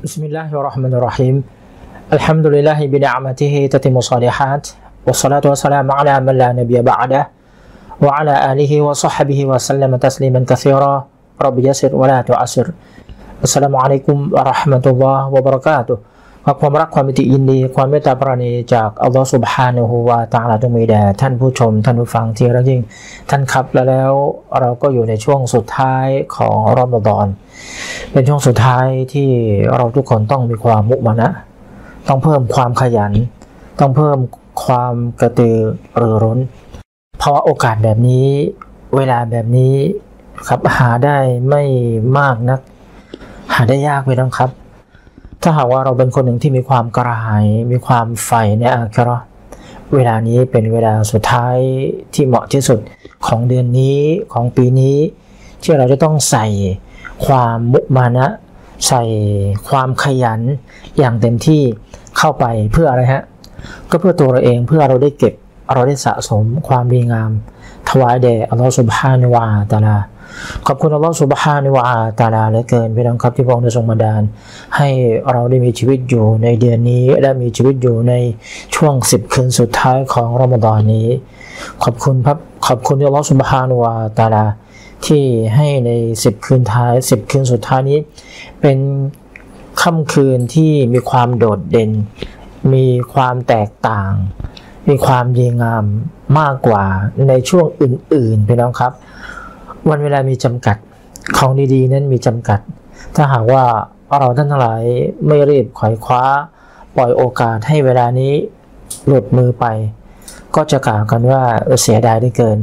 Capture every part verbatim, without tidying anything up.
بسم الله الرحمن الرحيم الحمد لله بنعمته تتم الصالحات والصلاة والسلام على من لا نبي بعده وعلى آله وصحبه وسلم تسليما كثيرا رب يسر ولا تعسر السلام عليكم ورحمة الله وبركاته ความรักความมิติยินดีความเมตตาปราณีจากอัลลอฮฺซุบฮานะฮูวะตะอาลาจงมีแด่ท่านผู้ชมท่านผู้ฟังที่รักยิ่งท่านครับแล้วแล้วเราก็อยู่ในช่วงสุดท้ายของรอมฎอนเป็นช่วงสุดท้ายที่เราทุกคนต้องมีความมุมานะต้องเพิ่มความขยันต้องเพิ่มความกระตือรือร้นเพราะโอกาสแบบนี้เวลาแบบนี้ครับหาได้ไม่มากนักหาได้ยากไปน้องครับถ้าหากว่าเราเป็นคนหนึ่งที่มีความกระหายมีความใฝ่ในอาคิเราะห์เวลานี้เป็นเวลาสุดท้ายที่เหมาะที่สุดของเดือนนี้ของปีนี้ที่เราจะต้องใส่ความมุมานะใส่ความขยันอย่างเต็มที่เข้าไปเพื่ออะไรฮะก็เพื่อตัวเราเองเพื่อเราได้เก็บเราได้สะสมความดีงามถวายแด่อัลลอฮฺซุบฮานะฮูวะตะอาลาขอบคุณอัลลอฮฺซุบฮานะฮูวะตะอาลาเหลือเกินพี่น้องครับที่พระองค์ได้ทรงบันดาลให้เราได้มีชีวิตอยู่ในเดือนนี้และมีชีวิตอยู่ในช่วงสิบคืนสุดท้ายของรอมฎอนนี้ขอบคุณครับขอบคุณอัลลอฮฺซุบฮานะฮูวะตะอาลาที่ให้ในสิบคืนท้ายสิบคืนสุดท้ายนี้เป็นค่ำคืนที่มีความโดดเด่นมีความแตกต่างมีความดีงามมากกว่าในช่วงอื่นๆพี่น้องครับวันเวลามีจำกัดของดีๆนั้นมีจำกัดถ้าหากว่าเราท่านทั้งหลายไม่รีบไขว่คว้าปล่อยโอกาสให้เวลานี้หลุดมือไปก็จะกล่าวกันว่าเสียดายได้เกิน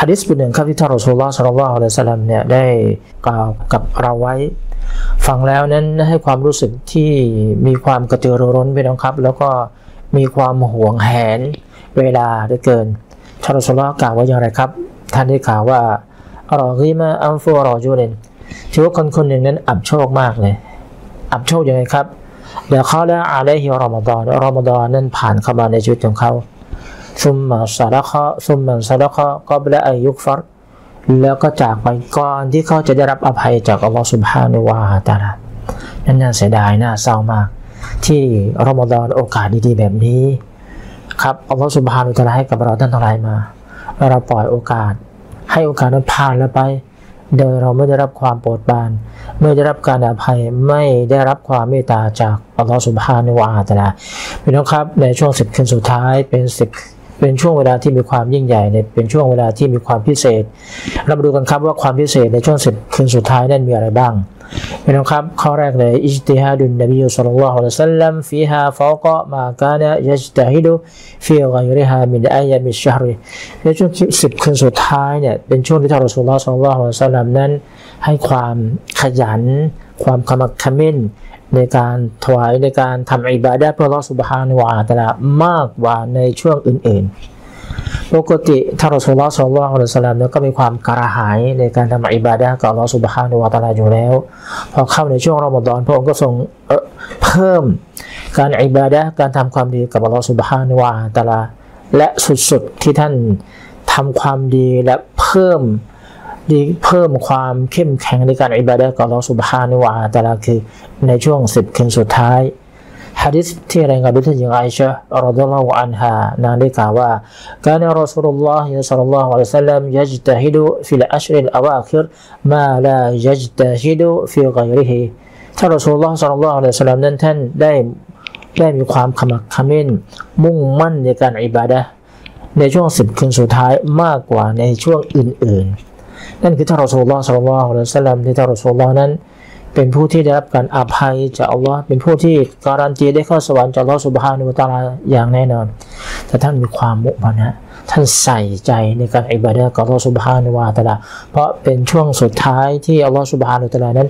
หะดีษบทหนึ่งครับที่ท่านรอซูลุลลอฮ์ ศ็อลลัลลอฮุอะลัยฮิวะซัลลัมเนี่ยได้กล่าวกับเราไว้ฟังแล้วนั้นให้ความรู้สึกที่มีความกระตือรือร้นพี่น้องครับแล้วก็มีความห่วงแหนเวลาเหลือเกินท่านรอซูลุลลอฮ์กล่าวว่าอย่างไรครับท่านได้กล่าวว่ารอฮีมาอัมฟัวรอจูเลนถือว่าคนคนหนึ่งนั้นอับโชคมากเลยอับโชคยังไงครับเดี๋ยวเขาได้อาลัยฮิรอมฎอนรอมฎอนนั้นผ่านเข้ามาในชีวิตของเขาซุมมาซาดะเขาซุมมันซาดะเขาก็บละอายุกฟัรแล้วก็จากไปก่อนที่เขาจะได้รับอภัยจากอัลลอฮฺซุบฮานะฮูวะตะอาลานั่นน่าเสียดายน่าเศร้ามากที่รอมฎอนโอกาสดีๆแบบนี้ครับอัลลอฮฺซุบฮานะฮูวะตะอาลาให้กับเราท่านทั้งหลายมาเราปล่อยโอกาสให้โอกาสนั้นผ่านแล้วไปโดยเราไม่ได้รับความโปรดปรานไม่ได้รับการอภัยไม่ได้รับความเมตตาจากอัลลอฮฺซุบฮานะฮูวะตะอาลาพี่น้องครับในช่วงสิบคืนสุดท้ายเป็นสิบเป็นช่วงเวลาที่มีความยิ่งใหญ่เป็นช่วงเวลาที่มีความพิเศษเรามาดูกันครับว่าความพิเศษในช่วงสิบคืนสุดท้ายนั้นมีอะไรบ้างพี่น้องครับข้อแรกเลยอิจติฮาดุนนบีศ็อลลัลลอฮุอะลัยฮิวะซัลลัมฟีฮาฟาวกะมากานะยัจตะฮิดุฟีฆอยริฮามินอายามิชชัฮริในช่วงสิบคืนสุดท้ายเนี่ยเป็นช่วงที่ท่านรอซูลุลลอฮ์ศ็อลลัลลอฮุอะลัยฮิวะซัลลัมนั้นให้ความขยันความขมักเขม้นในการถวายในการทำอิบาดะห์เพื่ออัลเลาะห์ซุบฮานะฮูวะตะอาลามากกว่าในช่วงอื่นๆปกติท่านรอซูลุลลอฮ์ศ็อลลัลลอฮุอะลัยฮิวะซัลลัมก็มีความกระหายในการทำอิบาดะห์กับอัลเลาะห์ซุบฮานะฮูวะตะอาลาอยู่แล้วพอเข้าในช่วงรอมฎอนพระองค์ก็ทรงเพิ่มการอิบาดะห์การทำความดีกับอัลเลาะห์ซุบฮานะฮูวะตะอาลาและสุดๆที่ท่านทำความดีและเพิ่มดีเพิ่มความเข้มแข็งในการอิบาดะห์กับอัลเลาะห์ซุบฮานะฮูวะตะอาลาคือในช่วงสิบคืนสุดท้ายหะดีษที่รายงานโดยท่านหญิงอาอิชะห์รอฎิยัลลอฮุอันฮานางได้กล่าวว่ากานะรอซูลุลลอฮ์ศ็อลลัลลอฮุอะลัยฮิวะซัลลัมยัจตะฮิดุฟิลอัชริลอาวาคิรมาลายัจตะฮิดุฟิฆอยริฮิท่านรอซูลุลลอฮ์ศ็อลลัลลอฮุอะลัยฮิวะซัลลัมนั้นท่านได้ได้มีความขมักเขม้นมุ่งมั่นในการอิบาดะห์ในช่วงสิบคืนสุดท้ายมากกว่าในช่วงอื่นๆนั่นคือท่านรอซูลุลลอฮ์ ศ็อลลัลลอฮุอะลัยฮิวะซัลลัมที่ท่านรอซูลุลลอฮ์นั้นเป็นผู้ที่ได้รับการอภัยจากอัลลอฮ์เป็นผู้ที่การันตีได้เข้าสวรรค์จากอัลลอฮ์ซุบฮานะฮูวะตะอาลาอย่างแน่นอนแต่ท่านมีความมุมานะท่านใส่ใจในการอิบาดะห์กับอัลลอฮ์ซุบฮานะฮูวะตะอาลาเพราะเป็นช่วงสุดท้ายที่อัลลอฮ์ซุบฮานะฮูวะตะอาลานั้น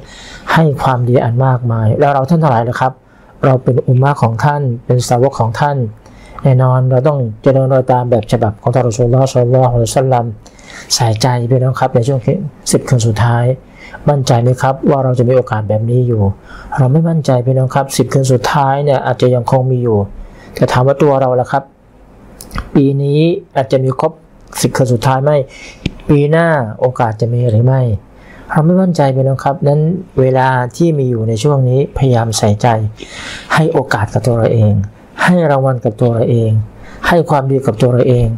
ให้ความดีอันมากมายแล้วเราท่านทั้งหลายนะครับเราเป็นอุมมะห์ของท่านเป็นสาวกของท่านแน่นอนเราต้องเจริญรอยตามแบบฉบับของท่านรอซูลุลลอฮ์ ศ็อลลัลลอฮุอะลัยฮิวะซัลลัมใส่ใจพี่น้องครับในช่วงสิบคืนสุดท้ายมั่นใจไหมครับว่าเราจะมีโอกาสแบบนี้อยู่เราไม่มั่นใจพี่น้องครับสิบคืนสุดท้ายเนี่ยอาจจะยังคงมีอยู่แต่ถามว่าตัวเราล่ะครับปีนี้อาจจะมีครบสิบคืนสุดท้ายไหมปีหน้าโอกาสจะมีหรือไม่ หากไม่มั่นใจไปแล้วครับนั้นเวลาที่มีอยู่ในช่วงนี้พยายามใส่ใจให้โอกาสกับตัวเราเองให้รางวัลกับตัวเราเองให้ความดีกับตัวเราเอง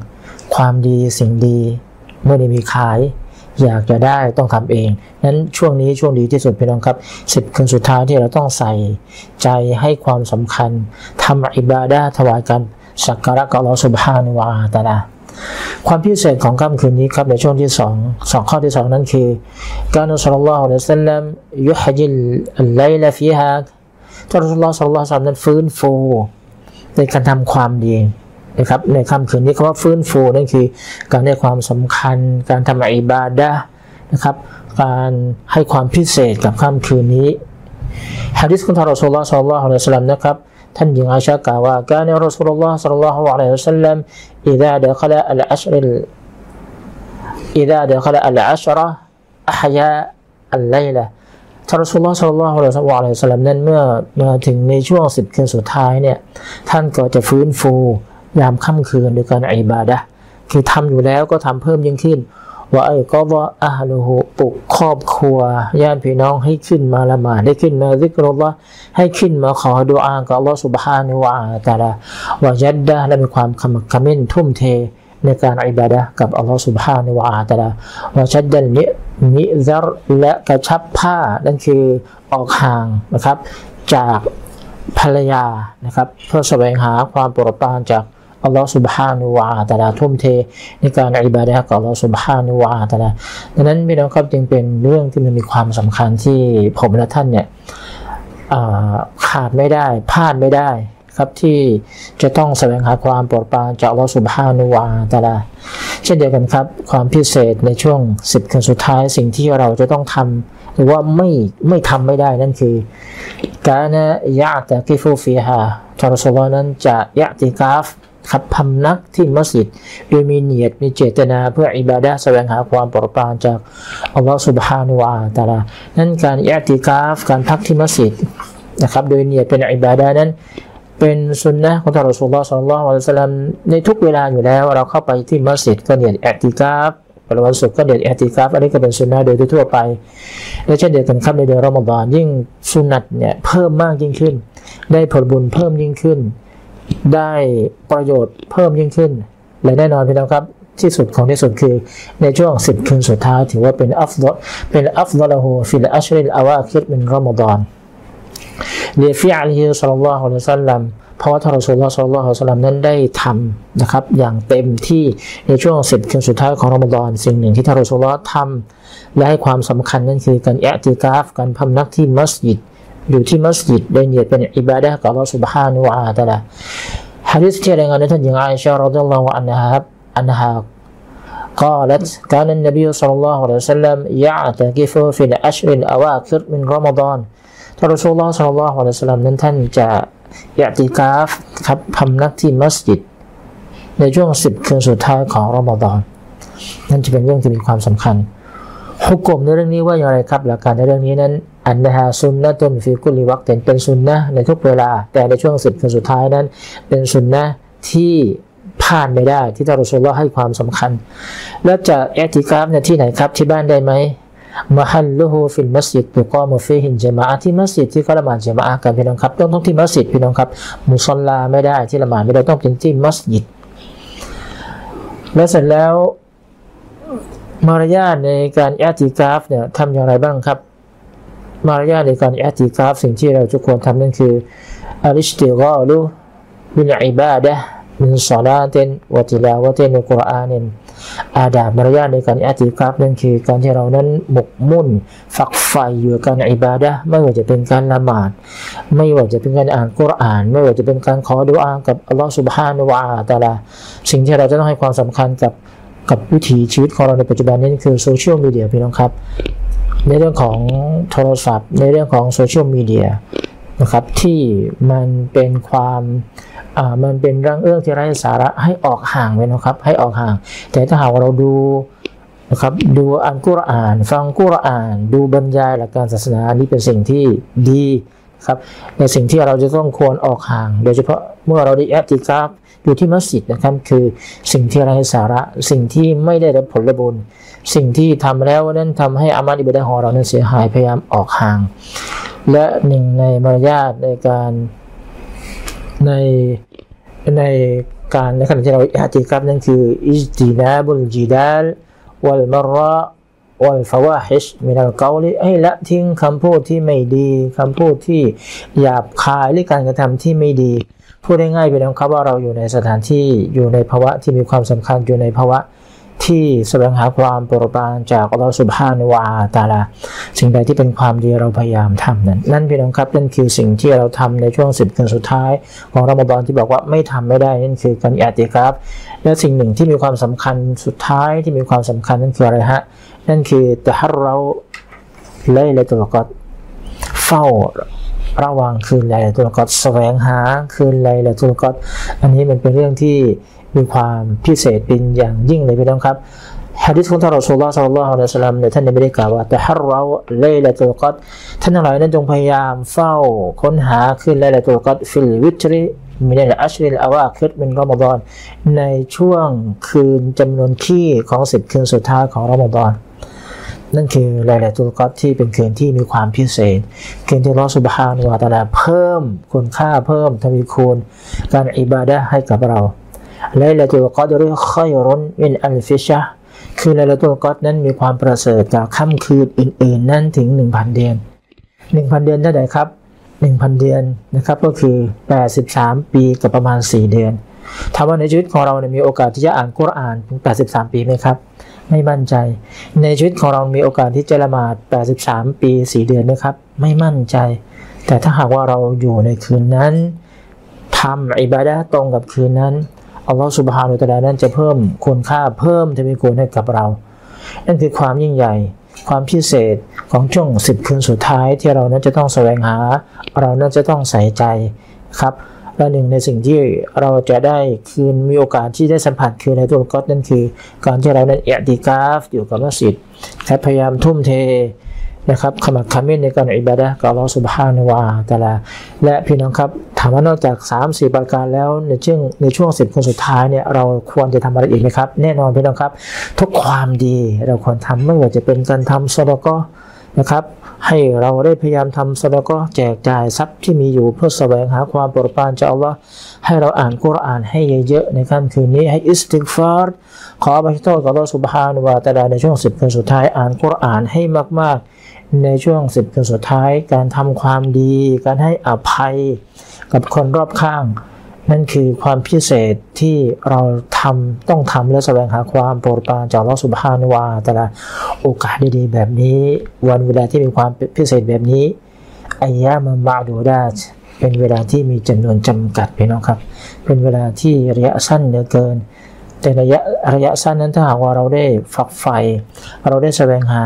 ความดีสิ่งดีไม่ได้มีขายอยากจะได้ต้องทำเองนั้นช่วงนี้ช่วงดีที่สุดพี่น้องครับสิบคืนสุดท้ายที่เราต้องใส่ใจให้ความสำคัญทำอิบาดะห์ถวายการสักการะกับอัลเลาะห์ซุบฮานะฮูวะตะอาลาความพิเศษของค่ำคืนนี้ครับในช่วงที่สองสองข้อที่สองนั้นคือการอัลลอฮฺอัลสลัมยุฮจิลอัลไลละฟีฮาท่านอัลลอฮฺอัลลอฮฺนั้นฟื้นฟูในการทำความดีนะครับในค่ำคืนนี้คำว่าฟื้นฟูนั่นคือการให้ความสำคัญการทำอิบาดะห์นะครับการให้ความพิเศษกับค่ำคืนนี้หะดีษของท่านรอซูลุลลอฮฺศ็อลลัลลอฮุอะลัยฮิวะซัลลัมนะครับท่านหญิงอาอิชะฮ์กล่าวว่ากานรอซูลุลลอฮฺศ็อลลัลลอฮุอะลัยฮิวะซัลลัมอิซาดะคละอัลอัชรอิซาดะคละอัลอัชเราะฮ์อะฮยาอัลไลละท่านรอซูลุลลอฮฺศ็อลลัลลอฮุอะลัยฮิวะซัลลัมนั้นเมื่อมาถึงในช่วงสิบคืนสุดท้ายเนี่ยท่านก็จะฟื้นฟูยามค่ำคืนโดยการอิบาดะห์คือทำอยู่แล้วก็ทำเพิ่มยิ่งขึ้นว่าไอ้ก็ว่าอะฮลุฮูปลุกครอบครัวญาติพี่น้องให้ขึ้นมาละหมาดได้ขึ้นมาซิกรุลลอฮ์ให้ขึ้นมาขอดุอากับอัลลอฮ์ซุบฮานะฮูวะตะอาลาวะยัดดะห์และมีความขมักเขม้นทุ่มเทในการอิบาดะห์กับอัลลอฮ์ซุบฮานะฮูวะตะอาลาวะชัดดัลมิมิซะรและกระชับผ้านั่นคือออกห่างนะครับจากภรรยานะครับเพื่อแสวงหาความโปรดปรานจากอัลลอฮฺซุบฮานะฮูวะตะอาลาทุ่มเทในการอิบาดะห์กับอัลลอฮฺซุบฮานะฮูวะตะอาลาดังนั้นพี่น้องครับจึงเป็นเรื่องที่มันมีความสำคัญที่ผมและท่านเนี่ยขาดไม่ได้พลาดไม่ได้ครับที่จะต้องแสวงหาความโปรดปรานจากอัลลอฮฺซุบฮานะฮูวะตะอาลาเช่นเดียวกันครับความพิเศษในช่วงสิบคืนสุดท้ายสิ่งที่เราจะต้องทำหรือว่าไม่ไม่ทำไม่ได้นั่นคือการยะตะกิฟูฟีฮาทารุสวานั้นจะยะติกาฟครับพำนักที่มัสยิดโดยมีเนียดมีเจตนาเพื่ออิบาดะห์แสวงหาความโปรดปรานจากอัลลอฮฺซุบฮานะฮูวะตะอาลานั่นการยะติกาฟการพักที่มัสยิดนะครับโดยเนียดเป็นอิบาดะห์นั้นเป็นสุนนะของท่านรอซูลุลลอฮฺศ็อลลัลลอฮุอะลัยฮิวะซัลลัมในทุกเวลาอยู่แล้วเราเข้าไปที่มัสยิดก็เนียดอิติกาฟประวันศุกร์ก็เดือนอิอ์ติกาฟอันนี้ก็เป็นสุนนะห์โดยทั่วไปและเช่นเดียวกันครับในเดือนรอมฎอนยิ่งสุนัตเนี่ยเพิ่มมากยิ่งขึ้นได้ผลบุญเพิ่มยิ่งขึ้นได้ประโยชน์เพิ่มยิ่งขึ้นและแน่นอนพี่น้องครับที่สุดของที่สุดคือในช่วงสิบคืนสุดท้ายถือว่าเป็นอัฟฎอลเป็นอัฟฎอลฮูฟิลอัชริลอาวาคิรมินรอมฎอนลิฟิอลิฮิศ็อลลัลลอฮุอะลัยฮิวะซัลลัมเพราะว่าท่านรอซูลุลลอฮฺศ็อลลัลลอฮุอะลัยฮิวะซัลลัมนั้นได้ทำนะครับอย่างเต็มที่ในช่วงสิบคืนสุดท้ายของรอมฎอนสิ่งหนึ่งที่ท่านรอซูลุลลอฮฺทำและให้ความสำคัญนั่นคือการอิอ์ติกาฟการพำนักที่มัสยิดอยู่ที่มัสยิดได้เนียดเป็นอิบาดะห์กับอัลลอฮฺซุบฮานะฮูวะตะอาลาหะดีษที่รายงานโดยท่านหญิงอาอิชะฮ์รอฎิยัลลอฮุอันฮาอันฮากล่าวว่าการนบีศ็อลลัลลอฮุอะลัยฮิวะซัลลัมอิอ์ติกาฟฟิลอัชริลอาวาคิรมินรอมฎอนท่านรอซูลุลลอฮฺศ็อลลัลลอฮุอะลัยฮิวะซัลลัมนั้นท่านจะอิอ์ติกาฟครับพำนักที่มัสยิดในช่วงสิบคืนสุดท้ายของรอมฎอนนั่นจะเป็นเรื่องที่มีความสำคัญฮุกมในเรื่องนี้ว่าอย่างไรครับหลักการในเรื่องนี้นั้นอันนะฮาซุนนะตุนฟิกุลิวักตินเป็นซุนนะในทุกเวลาแต่ในช่วงสิบคืนสุดท้ายนั้นเป็นซุนนะที่พลาดไม่ได้ที่ท่านรอซูลุลลอฮฺให้ความสำคัญและจะอิอ์ติกาฟในที่ไหนครับที่บ้านได้ไหมมะฮัลลุฮูฟิลมัสยิดตุกอมุฟีฮินญะมาอะฮ์ที่มัสยิดที่เขาละหมาดญะมาอะฮ์กันพี่น้องครับต้องต้องที่มัสยิดพี่น้องครับมุศอลลาไม่ได้ที่ละหมาดไม่ได้ต้องเป็นที่มัสยิดและเสร็จแล้วมารยาทในการอิอ์ติกาฟเนี่ยทำอย่างไรบ้างครับมารยาทในการอิอ์ติกาฟสิ่งที่เราจะควรทำนั่นคืออัลอิชติฆอลุบิลอิบาดะฮ์มินศอลาตินวะติลาวะตินกุรอานินอาดาบมารยาทในการอิอ์ติกาฟนั่นคือการที่เรานั้นหมกมุ่นฝักใฝ่อยู่กับการอิบาดะห์ไม่ว่าจะเป็นการละหมาดไม่ว่าจะเป็นการอ่านกุรอานไม่ว่าจะเป็นการขอดุอากับอัลลอฮฺซุบฮานะฮูวะตะอาลาสิ่งที่เราจะต้องให้ความสำคัญกับกับวิถีชีวิตของเราในปัจจุบันนี้คือโซเชียลมีเดียพี่น้องครับในเรื่องของโทรศัพท์ในเรื่องของโซเชียลมีเดียนะครับที่มันเป็นความอ่ามันเป็นเรื่องเอื้องที่ไร้สาระให้ออกห่างไว้นะครับให้ออกห่างแต่ถ้าหากเราดูนะครับดูอ่านกุรอานฟังกุรอานดูบรรยายหลักการศาสนานี่เป็นสิ่งที่ดีครับในสิ่งที่เราจะต้องควรออกห่างโดยเฉพาะเมื่อเราได้อิอ์ติกาฟ อยู่ที่มัสยิดนะครับคือสิ่งที่ไร้สาระสิ่งที่ไม่ได้รับผลบุญสิ่งที่ทำแล้วนั้นทำให้อามัลอิบาดะห์ของเรานั้นเสียหายพยายามออกห่างและหนึ่งในมารยาทในการในในการในขณะที่เราอิอ์ติกัฟนั้นคืออิจตินาบุลจิดาลวัลมารอวัลฟะวาฮิชมินัลกอลิให้ละทิ้งคำพูดที่ไม่ดีคำพูดที่หยาบคายหรือการกระทำที่ไม่ดีพูดง่ายๆไปนะครับว่าเราอยู่ในสถานที่อยู่ในภาวะที่มีความสำคัญอยู่ในภาวะที่แสวงหาความโปรดปรานจากอัลลอฮฺซุบฮานะฮูวะตะอาลาสิ่งใดที่เป็นความดีเราพยายามทำนั้นนั่นพี่น้องครับนั่นคือสิ่งที่เราทำในช่วงสิบคืนสุดท้ายของรอมฎอนที่บอกว่าไม่ทำไม่ได้นั่นคือการอิอ์ติกัฟและสิ่งหนึ่งที่มีความสำคัญสุดท้ายที่มีความสำคัญนั่นคืออะไรฮะนั่นคือตะฮัรเราไลลัตุลกอดเฝ้าระวังคืนไลลัตุลกอดแสวงหาคืนไลลัตุลกอดอันนี้มันเป็นเรื่องที่มีความพิเศษเป็นอย่างยิ่งเลยพี่น้องครับหะดีษของท่านรอซูลุลลอฮ์ ศ็อลลัลลอฮุอะลัยฮิวะซัลลัมเนี่ยท่านได้กล่าวว่าตะฮัรเราไลลัตุลกอดท่านทั้งหลายนั้นจงพยายามเฝ้าค้นหาคืนไลลัตุลกอดฟิลวิตริมินัลอัชริลอาวาคิรมินรอมฎอนในช่วงคืนจำนวนขี้ของสิบคืนสุดท้ายของรอมฎอนนั่นคือไลลัตุลกอดที่เป็นคืนที่มีความพิเศษคืนที่อัลเลาะห์ซุบฮานะฮูวะตะอาลาเพิ่มคุณค่าเพิ่มทวีคูณการอิบาดะห์ให้กับเราไลลัตุลกอดรค็อยรุนมินอัลฟิชะห์คือไลลัตุลกอดนั้นมีความประเสริฐกว่าค่ำคืนอื่นๆนั้นถึง หนึ่งพัน เดือน หนึ่งพัน เดือนเท่าไหร่ครับ หนึ่งพัน เดือนนะครับก็คือแปดสิบสามปีกับประมาณสี่เดือนถามว่าในชีวิตของเราเนี่ยมีโอกาสที่จะอ่านกุรอานถึงแปดสิบสามปีไหมครับไม่มั่นใจในชีวิตของเรามีโอกาสที่จะละหมาดแปดสิบสามปีสี่เดือนไหมครับไม่มั่นใจแต่ถ้าหากว่าเราอยู่ในคืนนั้นทำอิบาดะห์ตรงกับคืนนั้นอัลลอฮฺซุบฮานะฮูวะตะอาลานั้นจะเพิ่มคุณค่าเพิ่มทวีคูณให้กับเรานั่นคือความยิ่งใหญ่ความพิเศษของช่วงสิบคืนสุดท้ายที่เรานั้นจะต้องแสวงหาเรานั้นจะต้องใส่ใจครับและหนึ่งในสิ่งที่เราจะได้คืนมีโอกาสที่ได้สัมผัสคือในตัวกอดนั่นคือการที่เรานั้นอิอ์ติกาฟอยู่กับมัสยิดและพยายามทุ่มเทนะครับขมักเขม้นในการอิบาดะห์กับอัลลอฮฺซุบฮานะฮูวะตะอาลาและพี่น้องครับถามว่านอกจาก สามสี่ ประการแล้วในช่วงในช่วงสิบคนสุดท้ายเนี่ยเราควรจะทำอะไรอีกไหมครับแน่นอนพี่น้องครับทุกความดีเราควรทำไม่ว่าจะเป็นการทำซะดะเกาะห์นะครับให้เราได้พยายามทำซะดะเกาะห์แจกจ่ายทรัพย์ที่มีอยู่เพื่อแสวงหาความโปรดปรานจากอัลลอฮ์ให้เราอ่านกุรอานให้เยอะๆในค่ำคืนนี้ให้อิสติฆฟาร์ขออภัยโทษต่ออัลลอฮ์ซุบฮานะฮูวะตะอาลาในช่วงสิบคนสุดท้ายอ่านกุรอานให้มากๆในช่วงสิบคืนสุดท้ายการทำความดีการให้อภัยกับคนรอบข้างนั่นคือความพิเศษที่เราทำต้องทำและแสวงหาความโปรดปรานจากอัลลอฮฺซุบฮานะฮูวะตะอาลาโอกาสดีๆแบบนี้วันเวลาที่มีความพิเศษแบบนี้อัยยามุมะดูดาตเป็นเวลาที่มีจำนวนจำกัดพี่น้องครับเป็นเวลาที่ระยะสั้นเหลือเกินแต่ระยะระยะสั้นนั้นถ้าหากว่าเราได้ฝักใฝ่เราได้แสวงหา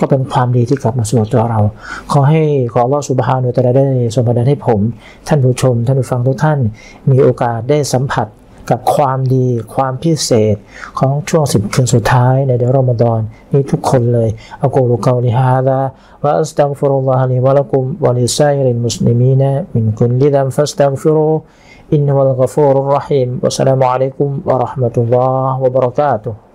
ก็เป็นความดีที่กลับมาสู่ตัวเราขอให้ขออัลเลาะห์ซุบฮานะฮูวะตะอาลาได้ทรงบันดาลให้ผมท่านผู้ชมท่านผู้ฟังทุกท่านมีโอกาสได้สัมผัสกับความดีความพิเศษของช่วงสิบคืนสุดท้ายในเดือนรอมฎอนนี้ทุกคนเลยอะกูลุกอลิฮาซาวะอัสตัฆฟิรุลลอฮะลีวะละกุมวะลิซาอิริลมุสลิมีนะมินกุลลิซัมฟัสตัฆฟิรูอินนัลกะฟูรุรเราะฮีม วะสสลามุอะลัยกุม วะเราะห์มะตุลลอฮ์ วะบะเราะกาตุฮ์